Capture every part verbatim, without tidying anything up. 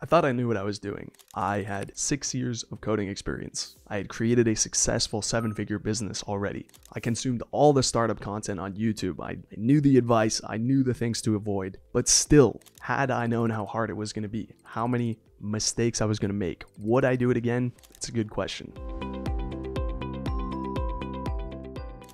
I thought I knew what I was doing. I had six years of coding experience. I had created a successful seven-figure business already. I consumed all the startup content on YouTube. I, I knew the advice. I knew the things to avoid. But still, had I known how hard it was going to be, how many mistakes I was going to make, would I do it again? It's a good question.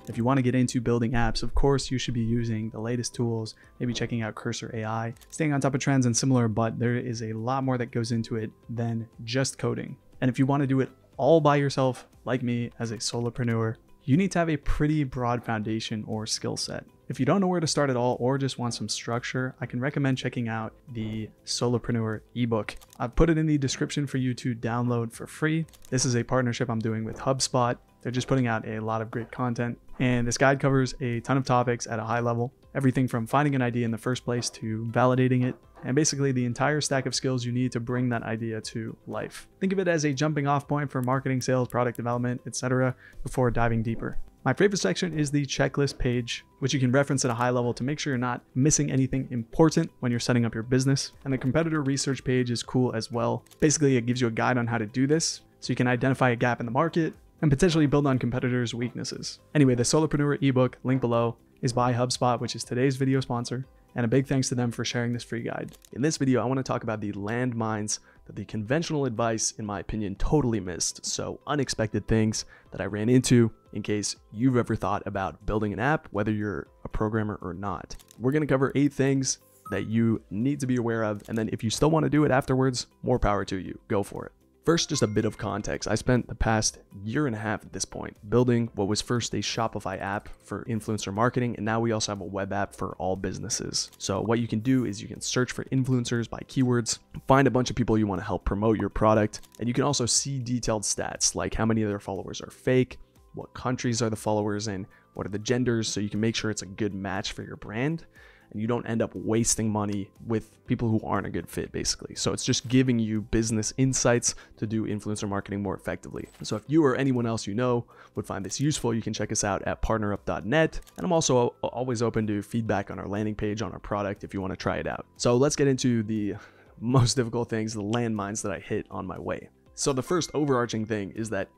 If you want to get into building apps, of course, you should be using the latest tools, maybe checking out Cursor A I, staying on top of trends and similar, but there is a lot more that goes into it than just coding. And if you want to do it all by yourself, like me as a solopreneur, you need to have a pretty broad foundation or skill set. If you don't know where to start at all or just want some structure, I can recommend checking out the Solopreneur ebook. I've put it in the description for you to download for free. This is a partnership I'm doing with HubSpot. They're just putting out a lot of great content. And this guide covers a ton of topics at a high level, everything from finding an idea in the first place to validating it, and basically the entire stack of skills you need to bring that idea to life. Think of it as a jumping off point for marketing, sales, product development, et cetera, before diving deeper. My favorite section is the checklist page, which you can reference at a high level to make sure you're not missing anything important when you're setting up your business. And the competitor research page is cool as well. Basically, it gives you a guide on how to do this, so you can identify a gap in the market and potentially build on competitors' weaknesses. Anyway, the Solopreneur ebook, link below, is by HubSpot, which is today's video sponsor, and a big thanks to them for sharing this free guide. In this video, I want to talk about the landmines that the conventional advice, in my opinion, totally missed, so unexpected things that I ran into in case you've ever thought about building an app, whether you're a programmer or not. We're going to cover eight things that you need to be aware of, and then if you still want to do it afterwards, more power to you. Go for it. First, just a bit of context. I spent the past year and a half at this point building what was first a Shopify app for influencer marketing, and now we also have a web app for all businesses. So what you can do is you can search for influencers by keywords, find a bunch of people you want to help promote your product, and you can also see detailed stats like how many of their followers are fake, what countries are the followers in, what are the genders, so you can make sure it's a good match for your brand. And you don't end up wasting money with people who aren't a good fit, basically. So it's just giving you business insights to do influencer marketing more effectively. So if you or anyone else you know would find this useful, you can check us out at partner up dot net. And I'm also always open to feedback on our landing page, on our product, if you want to try it out. So let's get into the most difficult things, the landmines that I hit on my way. So the first overarching thing is that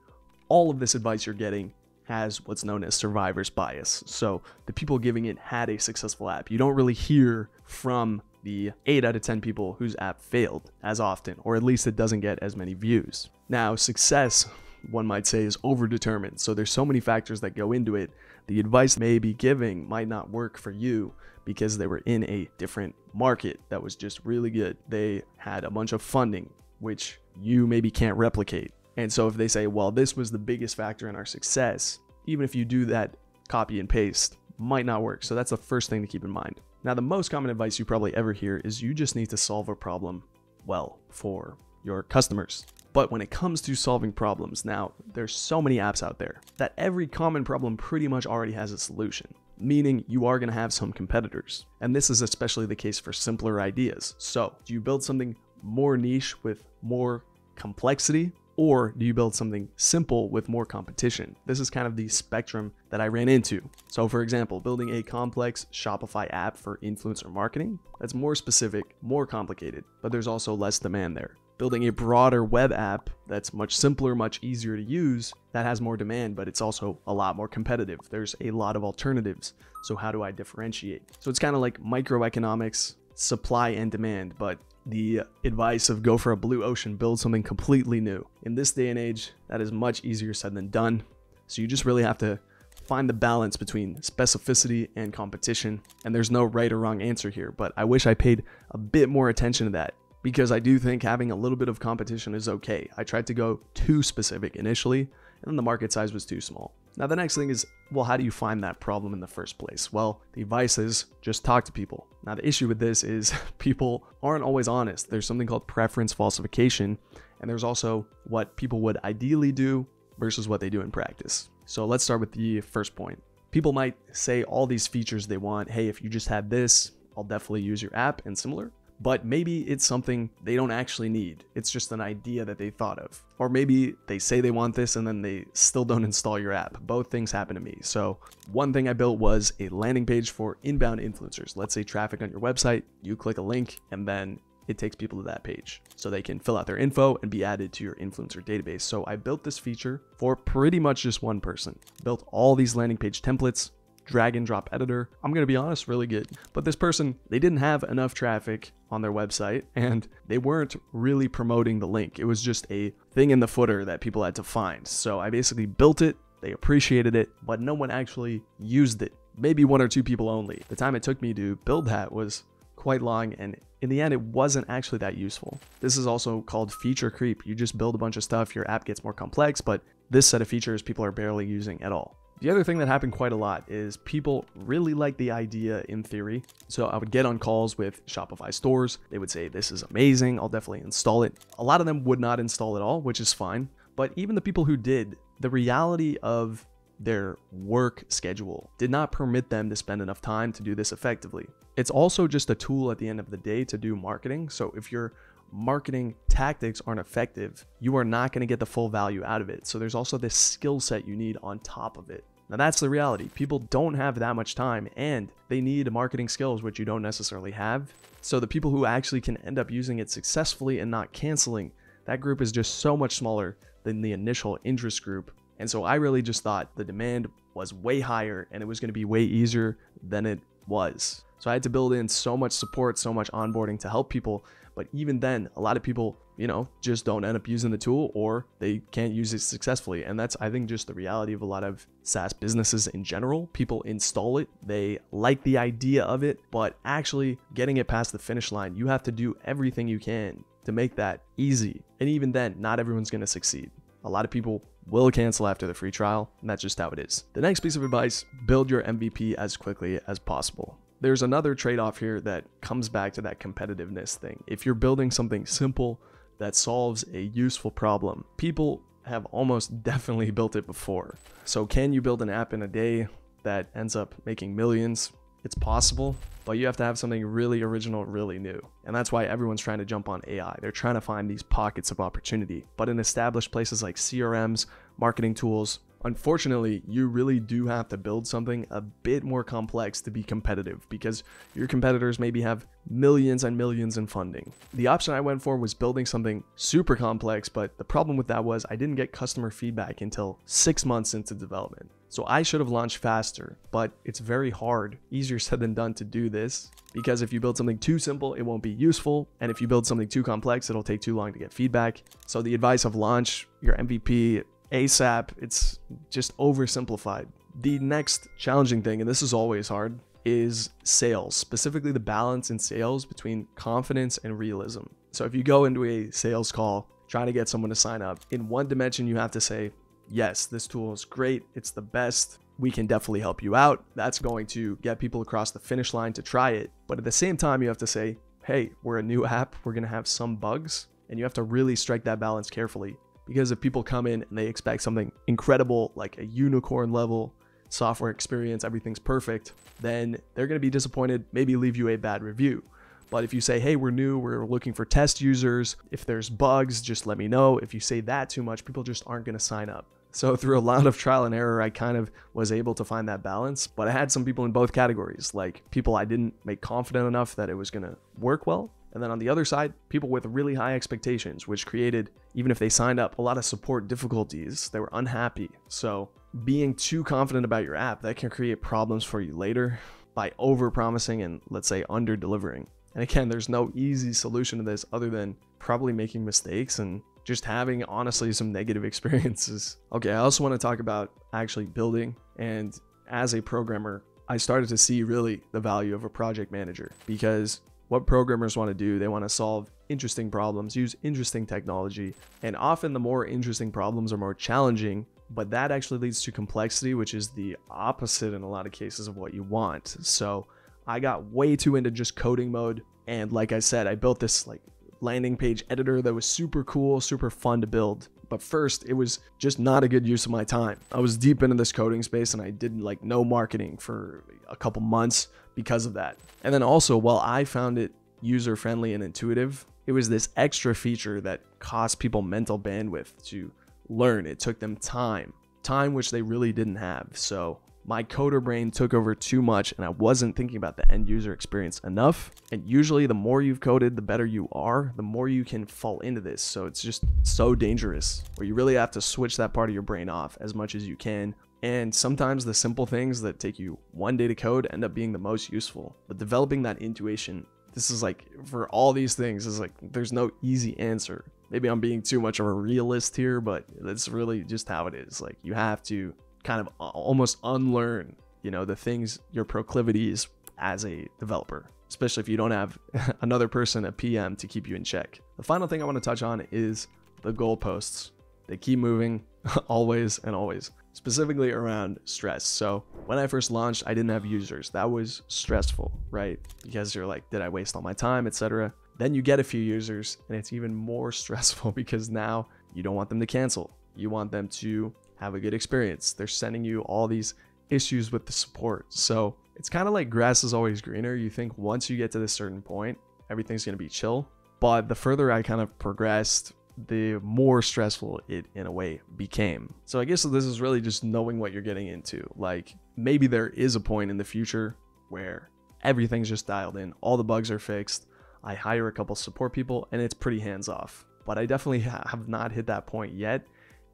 all of this advice you're getting has what's known as survivor's bias. So the people giving it had a successful app. You don't really hear from the eight out of ten people whose app failed as often, or at least it doesn't get as many views. Now, success, one might say, is overdetermined. So there's so many factors that go into it. The advice may be giving might not work for you because they were in a different market that was just really good. They had a bunch of funding, which you maybe can't replicate. And so if they say, well, this was the biggest factor in our success, even if you do that copy and paste, might not work. So that's the first thing to keep in mind. Now, the most common advice you probably ever hear is you just need to solve a problem well for your customers. But when it comes to solving problems, now there's so many apps out there that every common problem pretty much already has a solution, meaning you are going to have some competitors. And this is especially the case for simpler ideas. So do you build something more niche with more complexity? Or do you build something simple with more competition? This is kind of the spectrum that I ran into. So for example, building a complex Shopify app for influencer marketing, that's more specific, more complicated, but there's also less demand there. Building a broader web app that's much simpler, much easier to use, that has more demand, but it's also a lot more competitive. There's a lot of alternatives. So how do I differentiate? So it's kind of like microeconomics, supply and demand, but the advice of go for a blue ocean, build something completely new. In this day and age, that is much easier said than done. So you just really have to find the balance between specificity and competition. And there's no right or wrong answer here, but I wish I paid a bit more attention to that because I do think having a little bit of competition is okay. I tried to go too specific initially, and then the market size was too small. Now, the next thing is, well, how do you find that problem in the first place? Well, the advice is just talk to people. Now, the issue with this is people aren't always honest. There's something called preference falsification, and there's also what people would ideally do versus what they do in practice. So let's start with the first point. People might say all these features they want. Hey, if you just had this, I'll definitely use your app and similar. But maybe it's something they don't actually need. It's just an idea that they thought of. Or maybe they say they want this and then they still don't install your app. Both things happen to me. So one thing I built was a landing page for inbound influencers. Let's say traffic on your website, you click a link and then it takes people to that page so they can fill out their info and be added to your influencer database. So I built this feature for pretty much just one person. Built all these landing page templates, drag and drop editor. I'm going to be honest, really good. But this person, they didn't have enough traffic on their website and they weren't really promoting the link. It was just a thing in the footer that people had to find. So I basically built it. They appreciated it, but no one actually used it. Maybe one or two people only. The time it took me to build that was quite long, and in the end, it wasn't actually that useful. This is also called feature creep. You just build a bunch of stuff, your app gets more complex, but this set of features people are barely using at all. The other thing that happened quite a lot is people really like the idea in theory. So I would get on calls with Shopify stores. They would say, this is amazing. I'll definitely install it. A lot of them would not install at all, which is fine. But even the people who did, the reality of their work schedule did not permit them to spend enough time to do this effectively. It's also just a tool at the end of the day to do marketing. So if your marketing tactics aren't effective, you are not going to get the full value out of it. So there's also this skill set you need on top of it. Now that's the reality. People don't have that much time and they need marketing skills, which you don't necessarily have. So the people who actually can end up using it successfully and not canceling, that group is just so much smaller than the initial interest group. And so I really just thought the demand was way higher and it was going to be way easier than it was. So I had to build in so much support, so much onboarding to help people. But even then, a lot of people, you know, just don't end up using the tool or they can't use it successfully. And that's, I think, just the reality of a lot of SaaS businesses in general. People install it. They like the idea of it, but actually getting it past the finish line, you have to do everything you can to make that easy. And even then, not everyone's going to succeed. A lot of people will cancel after the free trial, and that's just how it is. The next piece of advice, build your M V P as quickly as possible. There's another trade-off here that comes back to that competitiveness thing. If you're building something simple that solves a useful problem, people have almost definitely built it before. So can you build an app in a day that ends up making millions? It's possible, but you have to have something really original, really new. And that's why everyone's trying to jump on A I. They're trying to find these pockets of opportunity. But in established places like C R Ms, marketing tools, unfortunately, you really do have to build something a bit more complex to be competitive because your competitors maybe have millions and millions in funding. The option I went for was building something super complex, but the problem with that was I didn't get customer feedback until six months into development. So I should have launched faster, but it's very hard, easier said than done to do this because if you build something too simple, it won't be useful. And if you build something too complex, it'll take too long to get feedback. So the advice of launch your M V P ASAP, it's just oversimplified. The next challenging thing, and this is always hard, is sales, specifically the balance in sales between confidence and realism. So if you go into a sales call, trying to get someone to sign up, in one dimension, you have to say, yes, this tool is great. It's the best. We can definitely help you out. That's going to get people across the finish line to try it. But at the same time, you have to say, hey, we're a new app. We're going to have some bugs. And you have to really strike that balance carefully. Because if people come in and they expect something incredible, like a unicorn level software experience, everything's perfect, then they're going to be disappointed, maybe leave you a bad review. But if you say, hey, we're new, we're looking for test users. If there's bugs, just let me know. If you say that too much, people just aren't going to sign up. So through a lot of trial and error, I kind of was able to find that balance, but I had some people in both categories, like people I didn't make confident enough that it was going to work well. And then on the other side, people with really high expectations, which created, even if they signed up, a lot of support difficulties. They were unhappy. So being too confident about your app, that can create problems for you later by over-promising and, let's say, under-delivering. And again, there's no easy solution to this other than probably making mistakes and just having, honestly, some negative experiences. Okay, I also want to talk about actually building. And as a programmer, I started to see really the value of a project manager because what programmers want to do, they want to solve interesting problems, use interesting technology, and often the more interesting problems are more challenging, but that actually leads to complexity, which is the opposite in a lot of cases of what you want. So I got way too into just coding mode. And like I said, I built this like landing page editor that was super cool, super fun to build. But first, it was just not a good use of my time. I was deep into this coding space and I did like no marketing for a couple months because of that. And then also, while I found it user-friendly and intuitive, it was this extra feature that cost people mental bandwidth to learn. It took them time, time which they really didn't have. So my coder brain took over too much and I wasn't thinking about the end user experience enough. And usually the more you've coded, the better you are, the more you can fall into this. So it's just so dangerous, where you really have to switch that part of your brain off as much as you can. And sometimes the simple things that take you one day to code end up being the most useful. But developing that intuition, this is like, for all these things, is like, there's no easy answer. Maybe I'm being too much of a realist here, but that's really just how it is. Like, you have to kind of almost unlearn, you know, the things, your proclivities as a developer, especially if you don't have another person, a P M, to keep you in check. The final thing I want to touch on is the goalposts. They keep moving always and always, specifically around stress. So when I first launched, I didn't have users. That was stressful, right? Because you're like, did I waste all my time, et cetera. Then you get a few users and it's even more stressful, because now you don't want them to cancel. You want them to have a good experience. They're sending you all these issues with the support. So it's kind of like grass is always greener. You think once you get to this certain point, everything's going to be chill. But the further I kind of progressed, the more stressful it in a way became. So I guess this is really just knowing what you're getting into. Like, maybe there is a point in the future where everything's just dialed in, all the bugs are fixed, I hire a couple support people and it's pretty hands off. But I definitely have not hit that point yet,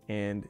and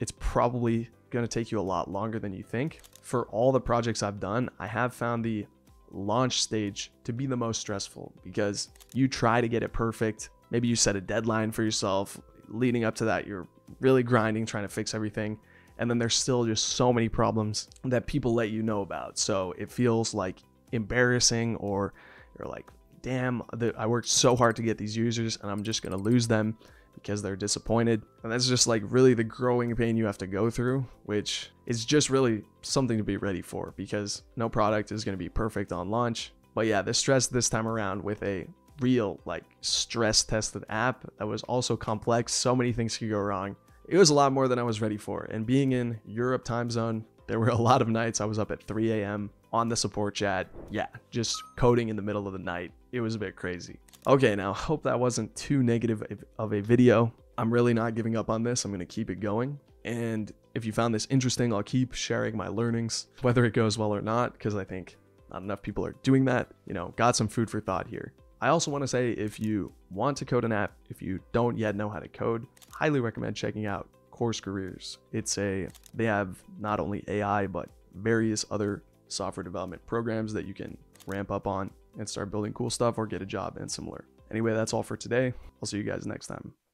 it's probably going to take you a lot longer than you think. For all the projects I've done, I have found the launch stage to be the most stressful, because you try to get it perfect. Maybe you set a deadline for yourself. Leading up to that, you're really grinding, trying to fix everything. And then there's still just so many problems that people let you know about. So it feels like embarrassing, or you're like, damn, I worked so hard to get these users and I'm just going to lose them because they're disappointed. And that's just like really the growing pain you have to go through, which is just really something to be ready for, because no product is going to be perfect on launch. But yeah, the stress this time around with a real, like, stress tested app that was also complex. So many things could go wrong. It was a lot more than I was ready for. And being in Europe time zone, there were a lot of nights I was up at three A M on the support chat. Yeah, just coding in the middle of the night. It was a bit crazy. Okay, now I hope that wasn't too negative of a video. I'm really not giving up on this. I'm going to keep it going. And if you found this interesting, I'll keep sharing my learnings, whether it goes well or not, because I think not enough people are doing that. You know, got some food for thought here. I also want to say, if you want to code an app, if you don't yet know how to code, highly recommend checking out Course Careers. It's a, they have not only A I, but various other software development programs that you can ramp up on and start building cool stuff or get a job and similar. Anyway, that's all for today. I'll see you guys next time.